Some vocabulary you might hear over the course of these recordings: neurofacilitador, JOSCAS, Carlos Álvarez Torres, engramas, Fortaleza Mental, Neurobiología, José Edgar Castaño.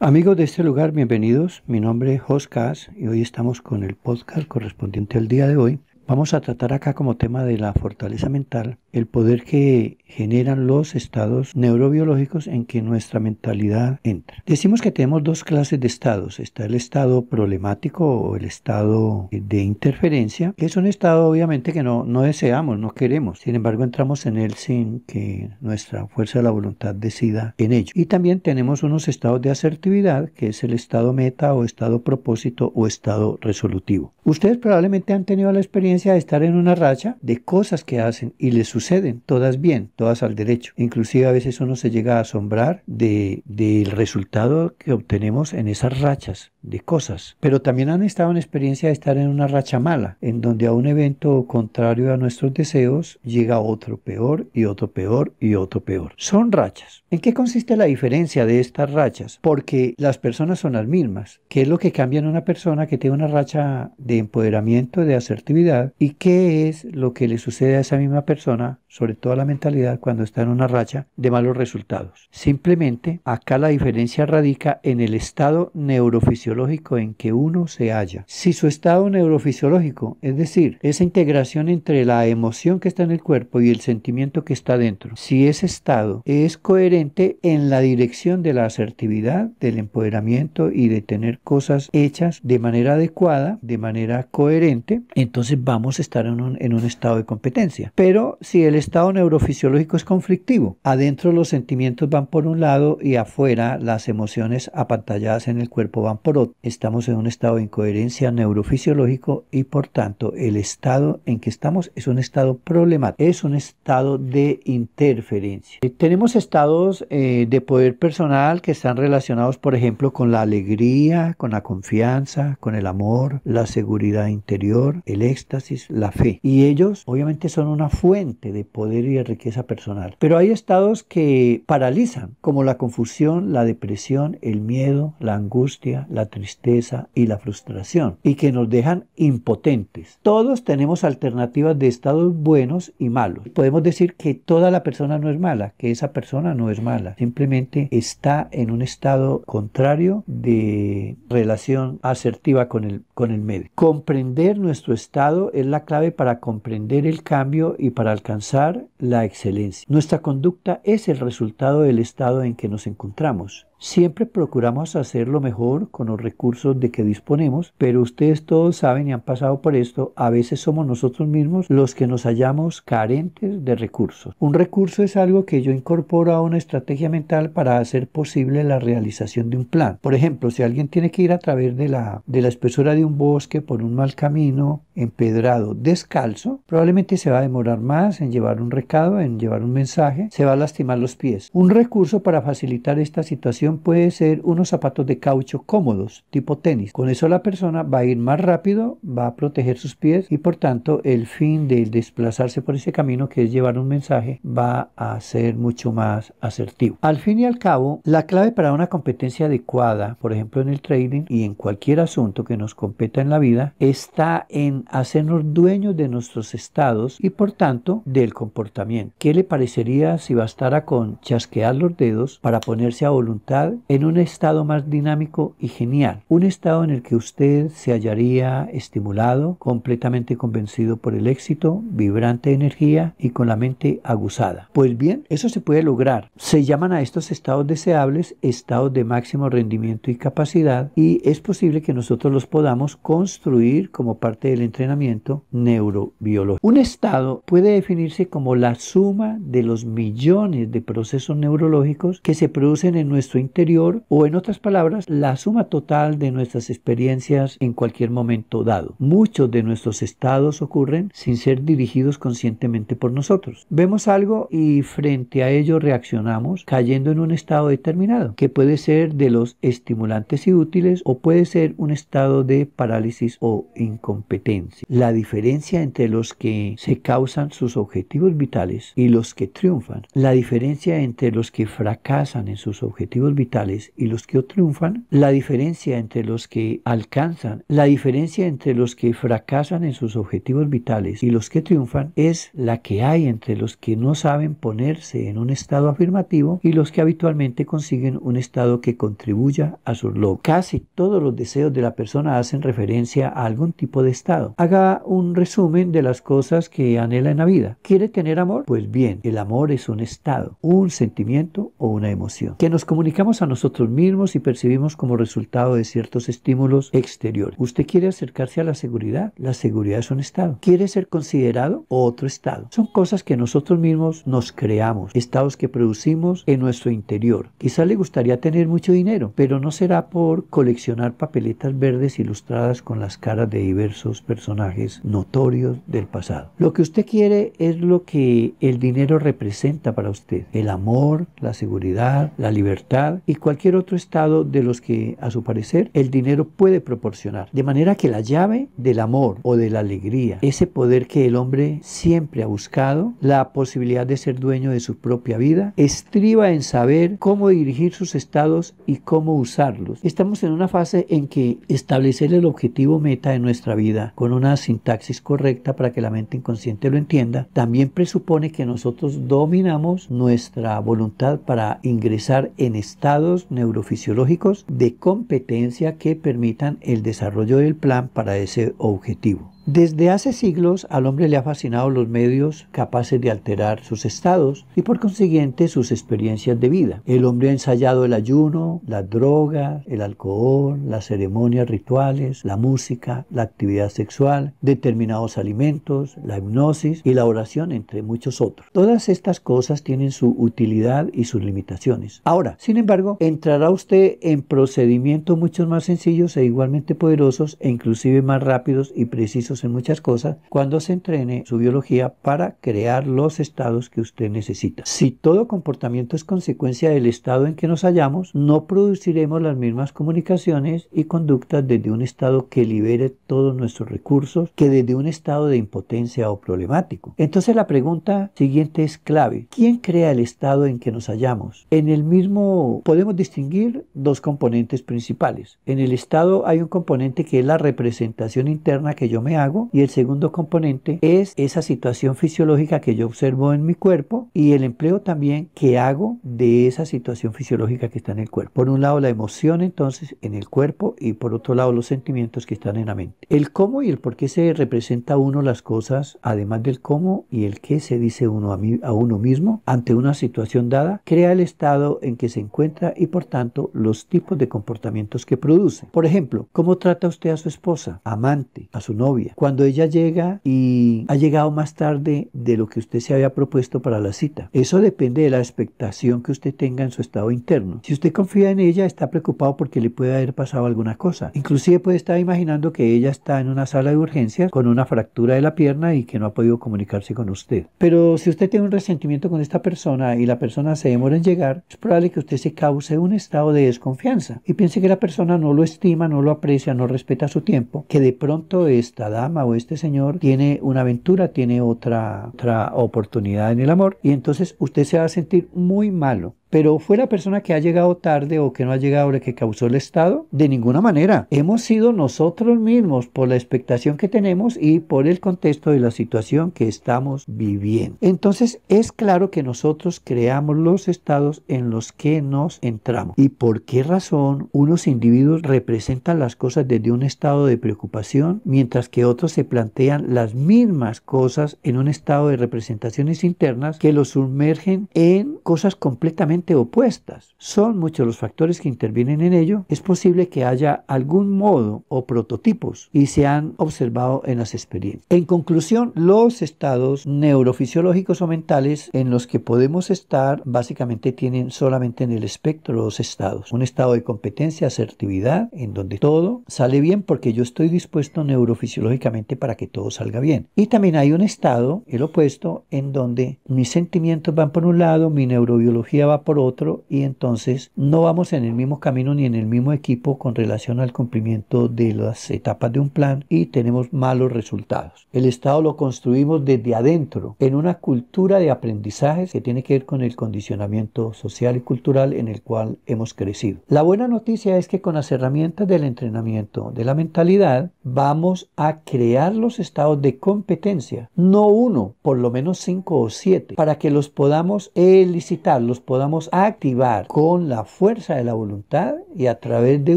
Amigos de este lugar, bienvenidos. Mi nombre es JOSCAS y hoy estamos con el podcast correspondiente al día de hoy. Vamos a tratar acá como tema de la fortaleza mental, el poder que generan los estados neurobiológicos en que nuestra mentalidad entra. Decimos que tenemos dos clases de estados. Está el estado problemático o el estado de interferencia, que es un estado obviamente que no deseamos, no queremos. Sin embargo, entramos en él sin que nuestra fuerza de la voluntad decida en ello. Y también tenemos unos estados de asertividad, que es el estado meta o estado propósito o estado resolutivo. Ustedes probablemente han tenido la experiencia de estar en una racha de cosas que hacen y les suceden, todas bien, todas al derecho. Inclusive a veces uno se llega a asombrar del resultado que obtenemos en esas rachas de cosas. Pero también han estado en experiencia de estar en una racha mala, en donde a un evento contrario a nuestros deseos llega otro peor y otro peor y otro peor. Son rachas. ¿En qué consiste la diferencia de estas rachas? Porque las personas son las mismas. ¿Qué es lo que cambia en una persona que tiene una racha de empoderamiento, de asertividad? ¿Y qué es lo que le sucede a esa misma persona, sobre todo a la mentalidad, cuando está en una racha de malos resultados? Simplemente acá la diferencia radica en el estado neurofisiológico en que uno se halla. Si su estado neurofisiológico, es decir, esa integración entre la emoción que está en el cuerpo y el sentimiento que está dentro, si ese estado es coherente en la dirección de la asertividad, del empoderamiento y de tener cosas hechas de manera adecuada, de manera coherente, entonces vamos a estar en un estado de competencia. Pero si el estado neurofisiológico es conflictivo, adentro los sentimientos van por un lado y afuera las emociones apantalladas en el cuerpo van por otro, estamos en un estado de incoherencia neurofisiológico y por tanto el estado en que estamos es un estado problemático, es un estado de interferencia. Tenemos estados de poder personal que están relacionados, por ejemplo, con la alegría, con la confianza, con el amor, la seguridad interior, el éxtasis, la fe. Y ellos obviamente son una fuente de poder y de riqueza personal. Pero hay estados que paralizan, como la confusión, la depresión, el miedo, la angustia, la tristeza y la frustración, y que nos dejan impotentes. Todos tenemos alternativas de estados buenos y malos. Podemos decir que toda la persona no es mala, que esa persona no es mala, simplemente está en un estado contrario de relación asertiva con el medio. Comprender nuestro estado es la clave para comprender el cambio y para alcanzar la excelencia. Nuestra conducta es el resultado del estado en que nos encontramos. Siempre procuramos hacer lo mejor con los recursos de que disponemos, pero ustedes todos saben y han pasado por esto, a veces somos nosotros mismos los que nos hallamos carentes de recursos. Un recurso es algo que yo incorporo a una estrategia mental para hacer posible la realización de un plan. Por ejemplo, si alguien tiene que ir a través de la espesura de un bosque por un mal camino, empedrado, descalzo, probablemente se va a demorar más en llevar un recado, en llevar un mensaje, se va a lastimar los pies. Un recurso para facilitar esta situación puede ser unos zapatos de caucho cómodos, tipo tenis. Con eso la persona va a ir más rápido, va a proteger sus pies y por tanto el fin de desplazarse por ese camino, que es llevar un mensaje, va a ser mucho más asertivo. Al fin y al cabo, la clave para una competencia adecuada, por ejemplo en el trading y en cualquier asunto que nos competa en la vida, está en hacernos dueños de nuestros estados y por tanto del comportamiento. ¿Qué le parecería si bastara con chasquear los dedos para ponerse a voluntad en un estado más dinámico y genial? Un estado en el que usted se hallaría estimulado, completamente convencido por el éxito, vibrante de energía y con la mente aguzada. Pues bien, eso se puede lograr. Se llaman a estos estados deseables estados de máximo rendimiento y capacidad, y es posible que nosotros los podamos construir como parte del entrenamiento neurobiológico. Un estado puede definirse como la suma de los millones de procesos neurológicos que se producen en nuestro interior, o en otras palabras, la suma total de nuestras experiencias en cualquier momento dado. Muchos de nuestros estados ocurren sin ser dirigidos conscientemente por nosotros. Vemos algo y frente a ello reaccionamos cayendo en un estado determinado, que puede ser de los estimulantes y útiles o puede ser un estado de parálisis o incompetencia. La diferencia entre los que se causan sus objetivos vitales y los que triunfan, la diferencia entre los que fracasan en sus objetivos vitales y los que triunfan, la diferencia entre los que alcanzan, la diferencia entre los que fracasan en sus objetivos vitales y los que triunfan es la que hay entre los que no saben ponerse en un estado afirmativo y los que habitualmente consiguen un estado que contribuya a sus logros. Casi todos los deseos de la persona hacen referencia a algún tipo de estado. Haga un resumen de las cosas que anhela en la vida. ¿Quiere tener amor? Pues bien, el amor es un estado, un sentimiento o una emoción que nos comunicamos a nosotros mismos y percibimos como resultado de ciertos estímulos exteriores. ¿Usted quiere acercarse a la seguridad? La seguridad es un estado. ¿Quiere ser considerado? Otro estado. Son cosas que nosotros mismos nos creamos, estados que producimos en nuestro interior. Quizás le gustaría tener mucho dinero, pero no será por coleccionar papeletas verdes ilustradas con las caras de diversos personajes notorios del pasado. Lo que usted quiere es lo que el dinero representa para usted: el amor, la seguridad, la libertad y cualquier otro estado de los que, a su parecer, el dinero puede proporcionar. De manera que la llave del amor o de la alegría, ese poder que el hombre siempre ha buscado, la posibilidad de ser dueño de su propia vida, estriba en saber cómo dirigir sus estados y cómo usarlos. Estamos en una fase en que establecer el objetivo meta de nuestra vida con una sintaxis correcta para que la mente inconsciente lo entienda, también presupone que nosotros dominamos nuestra voluntad para ingresar en estados neurofisiológicos de competencia que permitan el desarrollo del plan para ese objetivo. Desde hace siglos al hombre le ha fascinado los medios capaces de alterar sus estados y por consiguiente sus experiencias de vida. El hombre ha ensayado el ayuno, las drogas, el alcohol, las ceremonias rituales, la música, la actividad sexual, determinados alimentos, la hipnosis y la oración, entre muchos otros. Todas estas cosas tienen su utilidad y sus limitaciones. Ahora, sin embargo, entrará usted en procedimientos mucho más sencillos e igualmente poderosos e inclusive más rápidos y precisos en muchas cosas cuando se entrene su biología para crear los estados que usted necesita. Si todo comportamiento es consecuencia del estado en que nos hallamos, no produciremos las mismas comunicaciones y conductas desde un estado que libere todos nuestros recursos que desde un estado de impotencia o problemático. Entonces la pregunta siguiente es clave: ¿quién crea el estado en que nos hallamos? En el mismo podemos distinguir dos componentes principales. En el estado hay un componente que es la representación interna que yo me hago, y el segundo componente es esa situación fisiológica que yo observo en mi cuerpo y el empleo también que hago de esa situación fisiológica que está en el cuerpo. Por un lado la emoción entonces en el cuerpo y por otro lado los sentimientos que están en la mente. El cómo y el por qué se representa uno las cosas, además del cómo y el qué se dice uno a uno mismo ante una situación dada, crea el estado en que se encuentra y por tanto los tipos de comportamientos que produce. Por ejemplo, ¿cómo trata usted a su esposa, amante, a su novia? Cuando ella llega y ha llegado más tarde de lo que usted se había propuesto para la cita. Eso depende de la expectación que usted tenga en su estado interno. Si usted confía en ella, está preocupado porque le puede haber pasado alguna cosa. Inclusive puede estar imaginando que ella está en una sala de urgencias con una fractura de la pierna y que no ha podido comunicarse con usted. Pero si usted tiene un resentimiento con esta persona y la persona se demora en llegar, es probable que usted se cause un estado de desconfianza y piense que la persona no lo estima, no lo aprecia, no respeta su tiempo, que de pronto está dama o este señor tiene una aventura, tiene otra oportunidad en el amor y entonces usted se va a sentir muy malo. Pero ¿fue la persona que ha llegado tarde o que no ha llegado la que causó el estado? De ninguna manera. Hemos sido nosotros mismos por la expectación que tenemos y por el contexto de la situación que estamos viviendo. Entonces es claro que nosotros creamos los estados en los que nos entramos. ¿Y por qué razón unos individuos representan las cosas desde un estado de preocupación mientras que otros se plantean las mismas cosas en un estado de representaciones internas que los sumergen en cosas completamente opuestas? Son muchos los factores que intervienen en ello. Es posible que haya algún modo o prototipos y se han observado en las experiencias. En conclusión, los estados neurofisiológicos o mentales en los que podemos estar básicamente tienen solamente en el espectro dos estados: un estado de competencia, asertividad, en donde todo sale bien porque yo estoy dispuesto neurofisiológicamente para que todo salga bien, y también hay un estado, el opuesto, en donde mis sentimientos van por un lado, mi neurobiología va por otro y entonces no vamos en el mismo camino ni en el mismo equipo con relación al cumplimiento de las etapas de un plan y tenemos malos resultados. El Estado lo construimos desde adentro en una cultura de aprendizajes que tiene que ver con el condicionamiento social y cultural en el cual hemos crecido. La buena noticia es que con las herramientas del entrenamiento de la mentalidad vamos a crear los estados de competencia, no uno, por lo menos 5 o 7, para que los podamos elicitar, los podamos activar con la fuerza de la voluntad y a través de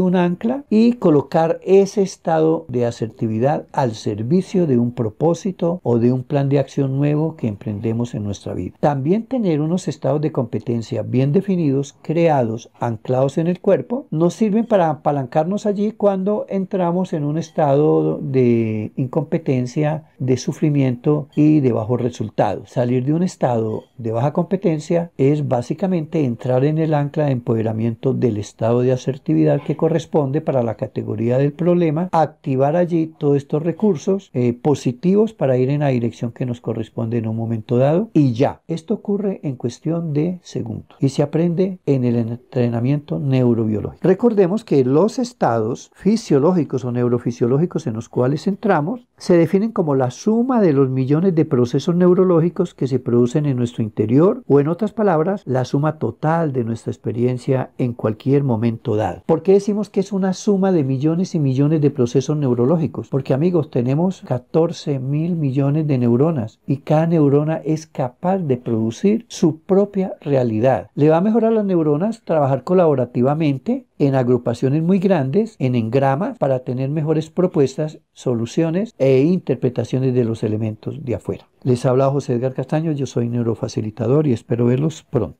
un ancla y colocar ese estado de asertividad al servicio de un propósito o de un plan de acción nuevo que emprendemos en nuestra vida. También tener unos estados de competencia bien definidos, creados, anclados en el cuerpo, nos sirven para apalancarnos allí cuando entramos en un estado de incompetencia, de sufrimiento y de bajos resultados. Salir de un estado de baja competencia es básicamente entrar en el ancla de empoderamiento del estado de asertividad que corresponde para la categoría del problema, activar allí todos estos recursos positivos para ir en la dirección que nos corresponde en un momento dado y ya. Esto ocurre en cuestión de segundos y se aprende en el entrenamiento neurobiológico. Recordemos que los estados fisiológicos o neurofisiológicos en los cuales entramos se definen como la suma de los millones de procesos neurológicos que se producen en nuestro interior o en otras palabras, la suma total de nuestra experiencia en cualquier momento dado. ¿Por qué decimos que es una suma de millones y millones de procesos neurológicos? Porque amigos, tenemos 14.000 millones de neuronas y cada neurona es capaz de producir su propia realidad. Le va a mejorar a las neuronas trabajar colaborativamente en agrupaciones muy grandes, en engramas, para tener mejores propuestas, soluciones e interpretaciones de los elementos de afuera. Les habla José Edgar Castaño, yo soy neurofacilitador y espero verlos pronto.